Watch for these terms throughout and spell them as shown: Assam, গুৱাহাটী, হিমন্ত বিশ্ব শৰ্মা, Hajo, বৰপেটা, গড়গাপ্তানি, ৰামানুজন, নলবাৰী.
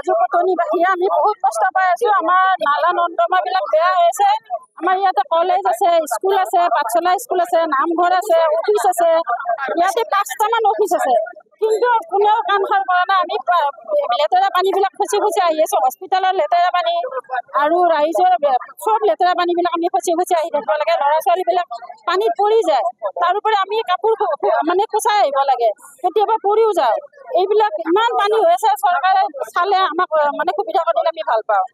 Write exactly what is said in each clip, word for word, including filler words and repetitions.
হাজো কটনী বাহিৰে আমি বহুত কষ্ট পাই আছো। আমাৰ নালা নৰ্দমা বিলাক বেয়া হৈছে। আমাৰ ইয়াতে কলেজ আছে, স্কুল আছে, পাঠশালা স্কুল আছে, নামঘৰ আছে, অফিচ আছে, ইয়াতে পাঁচটামান অফিচ আছে, কিন্তু কোনেও কাম সাৰ কৰা নাই। আমি লেতেৰা পানীবিলাক খুচি খুচি আহি আছো, হস্পিটেলৰ লেতেৰা পানী আৰু ৰাইজৰ চব লেতেৰা পানীবিলাক আমি খুচি খুচি আহি থাকিব লাগে। ল'ৰা ছোৱালীবিলাক পানীত পৰি যায়, তাৰোপৰি আমি কাপোৰ মানে খুচাই আহিব লাগে, কেতিয়াবা পৰিও যায়। এইবিলাক ইমান পানী হৈ আছে, চৰকাৰে চালে আমাক মানে সুবিধা কৰিলে আমি ভাল পাওঁ।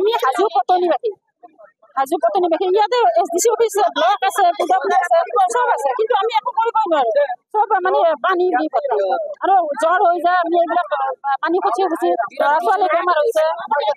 আমি হাজো কটনী বাসী, হাজো কটনী বাসী। ইয়াতে S D C office, block আছে, পূজা আছে, চব আছে, কিন্তু আমি একো কৰিব নোৱাৰো। চব মানে পানী দি পঠাওঁ আৰু জ্বৰ হৈ যায়। আমি এইবিলাক পানী খুচি খুচি ল'ৰা ছোৱালী বেমাৰ হৈছে,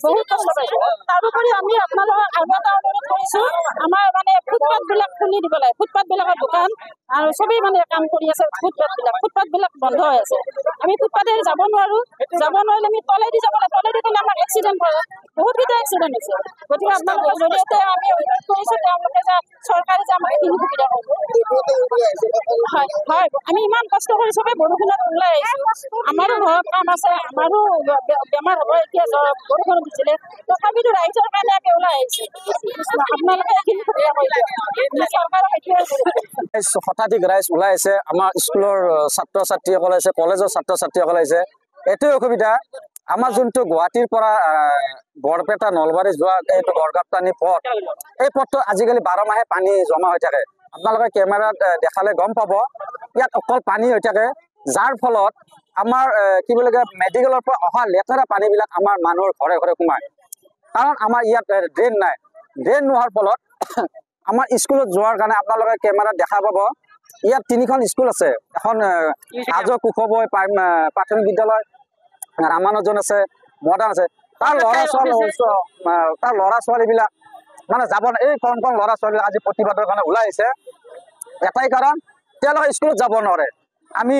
বহুত কষ্ট পাইছো। তাৰোপৰি আমি আপোনালোকক আৰু এটা অনুৰোধ কৰিছো, আমাৰ মানে ফুটপাথ বিলাক খুলি দিব লাগে। ফুটপাথ বিলাকৰ দোকান আৰু চবেই মানে কাম কৰি আছে। ফুটপাথ বিলাক ফুটপাথ বিলাক বন্ধ হৈ আছে। আমি ফুটপাথেৰে যাব নোৱাৰো। যাব নোৱাৰিলে আমি তলেদি যাব লাগে। তলেদি গ'লে আমাৰ এক্সিডেণ্ট কৰে, বহুত কেইটা এক্সিডেণ্ট হৈছে। গতিকে আপোনালোকৰ জৰিয়তে আমি অনুৰোধ কৰিছো, তেওঁলোকে যে চৰকাৰে যে আমাক এইখিনি সুবিধা কৰিব। হয় হয়, আমি ইমান কষ্ট কৰি চবে বৰষুণত ওলাই আহিছো। আমাৰো ঘৰত কাম আছে, আমাৰো বেমাৰ হ'ব। এতিয়া বৰষুণ দিছিলে, তথাপিতো ৰাইজৰ কাৰণে আমি ওলাই আহিছো। আপোনালোকে এইখিনি সুবিধা কৰি চৰকাৰক এতিয়া শতাধিক ৰাইজ ওলাই আহিছে। আমাৰ স্কুলৰ ছাত্ৰ ছাত্ৰীসকল আহিছে, কলেজৰ ছাত্ৰ ছাত্ৰীসকল আহিছে। এইটোৱে অসুবিধা আমাৰ যোনটো গুৱাহাটীৰ পৰা বৰপেটা নলবাৰী যোৱা এইটো গড়গাপ্তানি পথ, এই পথটো আজিকালি বাৰ মাহে পানী জমা হৈ থাকে। আপোনালোকে কেমেৰাত দেখালে গম পাব, ইয়াত অকল পানী হৈ থাকে, যাৰ ফলত আমাৰ কি বুলি কয় মেডিকেলৰ পৰা অহা লেতেৰা পানীবিলাক আমাৰ মানুহৰ ঘৰে ঘৰে সোমায়। কাৰণ আমাৰ ইয়াত ড্ৰেইন নাই। ড্ৰেইন নোহোৱাৰ ফলত আমাৰ স্কুলত যোৱাৰ কাৰণে আপোনালোকে কেমেৰাত দেখা পাব, ইয়াত তিনিখন স্কুল আছে। এখন হাজো কুখবৈ প্ৰাথমিক বিদ্যালয়, ৰামানুজন আছে, মডাৰ্ণ আছে। তাৰ ল'ৰা ছোৱালী তাৰ ল'ৰা ছোৱালীবিলাক মানে যাব নাই। এই কণ কণ ল'ৰা ছোৱালীবিলাক আজি প্ৰতিবাদৰ কাৰণে ওলাই আহিছে। এটাই কাৰণ, তেওঁলোকে স্কুলত যাব নোৱাৰে। আমি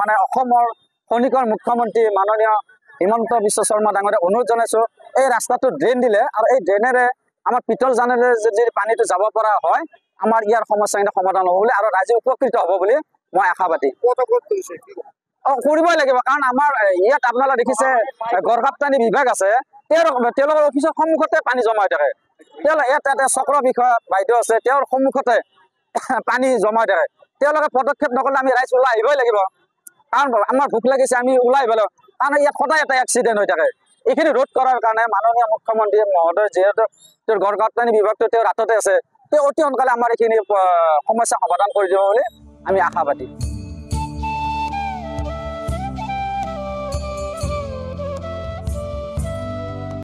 মানে অসমৰ খনিকৰ মুখ্যমন্ত্ৰী মাননীয় হিমন্ত বিশ্ব শৰ্মা ডাঙৰীয়াক অনুৰোধ জনাইছোঁ, এই ৰাস্তাটো ড্ৰেইন দিলে আৰু এই ড্ৰেইনেৰে আমাৰ পিতল জানেৰে যদি পানীটো যাব পৰা হয়, আমাৰ ইয়াৰ সমস্যাখিনি সমাধান হ'ব বুলি আৰু ৰাইজে উপকৃত হ'ব বুলি মই আশাবাদী। অ কৰিবই লাগিব, কাৰণ আমাৰ ইয়াত আপোনালোকে দেখিছে গড়গাপ্তানি বিভাগ আছে, তেওঁলোকৰ তেওঁলোকৰ অফিচৰ সন্মুখতে পানী জমা হৈ থাকে। তেওঁ ইয়াত এটা চক্ৰ বিষয়া বাইদেউ আছে, তেওঁৰ সন্মুখতে পানী জমা হৈ থাকে। তেওঁলোকে পদক্ষেপ নকৰিলে আমি ৰাইজ ওলাই আহিবই লাগিব। কাৰণ আমাৰ ভোক লাগিছে, আমি ওলাই আহিব লাগিব। কাৰণ ইয়াত সদায় এটা এক্সিডেণ্ট হৈ থাকে। এইখিনি ৰোধ কৰাৰ কাৰণে মাননীয় মুখ্যমন্ত্ৰী মহোদয় যিহেতু তেওঁৰ গড়গাপ্তানি বিভাগটো তেওঁৰ হাততে আছে, তেওঁ অতি সোনকালে আমাৰ এইখিনি সমস্যা সমাধান কৰি দিব বুলি আমি আশাবাদী।